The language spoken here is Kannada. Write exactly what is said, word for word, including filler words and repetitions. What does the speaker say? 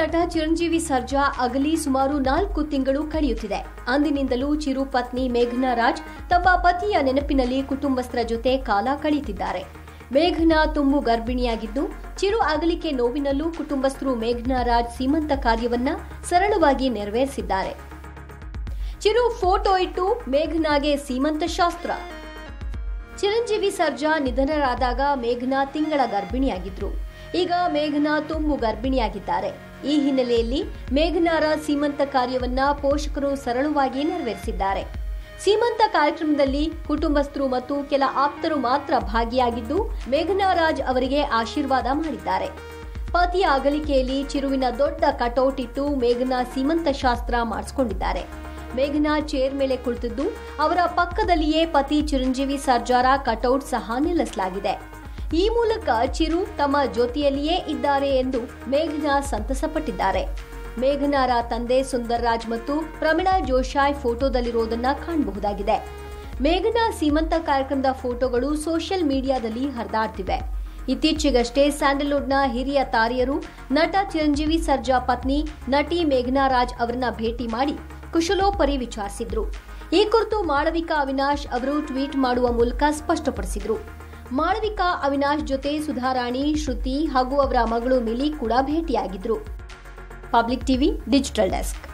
ನಟ ಚಿರಂಜೀವಿ ಸರ್ಜಾ ಅಗಲಿ ಸುಮಾರು ನಾಲ್ಕು ತಿಂಗಳು ಕಳೆಯುತ್ತಿದೆ. ಅಂದಿನಿಂದಲೂ ಚಿರು ಪತ್ನಿ ಮೇಘನಾ ರಾಜ್ ತಮ್ಮ ಪತಿಯ ನೆನಪಿನಲ್ಲಿ ಕುಟುಂಬಸ್ಥರ ಜೊತೆ ಕಾಲ ಕಳೆಯುತ್ತಿದ್ದಾರೆ. ಮೇಘನಾ ತುಂಬು ಗರ್ಭಿಣಿಯಾಗಿದ್ದು ಚಿರು ಅಗಲಿಕೆ ನೋವಿನಲ್ಲೂ ಕುಟುಂಬಸ್ಥರು ಮೇಘನಾ ರಾಜ್ ಸೀಮಂತ ಕಾರ್ಯವನ್ನ ಸರಳವಾಗಿ ನೆರವೇರಿಸಿದ್ದಾರೆ. ಚಿರು ಫೋಟೋ ಇಟ್ಟು ಮೇಘನಾಗೆ ಸೀಮಂತ ಶಾಸ್ತ್ರ. ಚಿರಂಜೀವಿ ಸರ್ಜಾ ನಿಧನರಾದಾಗ ಮೇಘನಾ ತಿಂಗಳ ಗರ್ಭಿಣಿಯಾಗಿದ್ರು. ಈಗ ಮೇಘನಾ ತುಂಬು ಗರ್ಭಿಣಿಯಾಗಿದ್ದಾರೆ. ಈ ಹಿನ್ನೆಲೆಯಲ್ಲಿ ಮೇಘನಾರ ಸೀಮಂತ ಕಾರ್ಯವನ್ನ ಪೋಷಕರು ಸರಳವಾಗಿ ನೆರವೇರಿಸಿದ್ದಾರೆ. ಸೀಮಂತ ಕಾರ್ಯಕ್ರಮದಲ್ಲಿ ಕುಟುಂಬಸ್ಥರು ಮತ್ತು ಕೆಲ ಆಪ್ತರು ಮಾತ್ರ ಭಾಗಿಯಾಗಿದ್ದು ಮೇಘನಾ ರಾಜ್ ಅವರಿಗೆ ಆಶೀರ್ವಾದ ಮಾಡಿದ್ದಾರೆ. ಪತಿಯ ಅಗಲಿಕೆಯಲ್ಲಿ ಚಿರುವಿನ ದೊಡ್ಡ ಕಟೌಟ್ ಇಟ್ಟು ಮೇಘನಾ ಸೀಮಂತ ಶಾಸ್ತ್ರ ಮಾಡಿಸಿಕೊಂಡಿದ್ದಾರೆ. ಮೇಘನಾ ಚೇರ್ ಮೇಲೆ ಕುಳಿತಿದ್ದು ಅವರ ಪಕ್ಕದಲ್ಲಿಯೇ ಪತಿ ಚಿರಂಜೀವಿ ಸರ್ಜಾರ ಕಟೌಟ್ ಸಹ ನಿಲ್ಲಿಸಲಾಗಿದೆ. ಈ ಮೂಲಕ ಚಿರು ತಮ್ಮ ಜೊತೆಯಲ್ಲಿಯೇ ಇದ್ದಾರೆ ಎಂದು ಮೇಘನಾ ಸಂತಸಪಟ್ಟಿದ್ದಾರೆ. ಮೇಘನಾರ ತಂದೆ ಸುಂದರ್ ರಾಜ್ ಮತ್ತು ಪ್ರಮೀಳಾ ಜೋಶಾಯ್ ಫೋಟೋದಲ್ಲಿರೋದನ್ನ ಕಾಣಬಹುದಾಗಿದೆ. ಮೇಘನಾ ಸೀಮಂತ ಕಾರ್ಯಕ್ರಮದ ಫೋಟೋಗಳು ಸೋಷಿಯಲ್ ಮೀಡಿಯಾದಲ್ಲಿ ಹರಿದಾಡ್ತಿವೆ. ಇತ್ತೀಚೆಗಷ್ಟೇ ಸ್ಯಾಂಡಲ್ವುಡ್ನ ಹಿರಿಯ ತಾರೆಯರು ನಟ ಚಿರಂಜೀವಿ ಸರ್ಜಾ ಪತ್ನಿ ನಟಿ ಮೇಘನಾ ರಾಜ್ ಅವರನ್ನ ಭೇಟಿ ಮಾಡಿ ಕುಶಲೋಪರಿ ವಿಚಾರಿಸಿದ್ರು. ಈ ಕುರಿತು ಮಾಳವಿಕಾ ಅವಿನಾಶ್ ಅವರು ಟ್ವೀಟ್ ಮಾಡುವ ಮೂಲಕ ಸ್ಪಷ್ಟಪಡಿಸಿದ್ರು. ಮಾಳವಿಕಾ ಅವಿನಾಶ್ ಜೊತೆ ಸುಧಾರಾಣಿ, ಶ್ರುತಿ ಹಾಗೂ ಅವರ ಮಗಳು ಮಿಲಿ ಕೂಡ ಭೇಟಿಯಾಗಿದ್ರು. Public TV digital desk.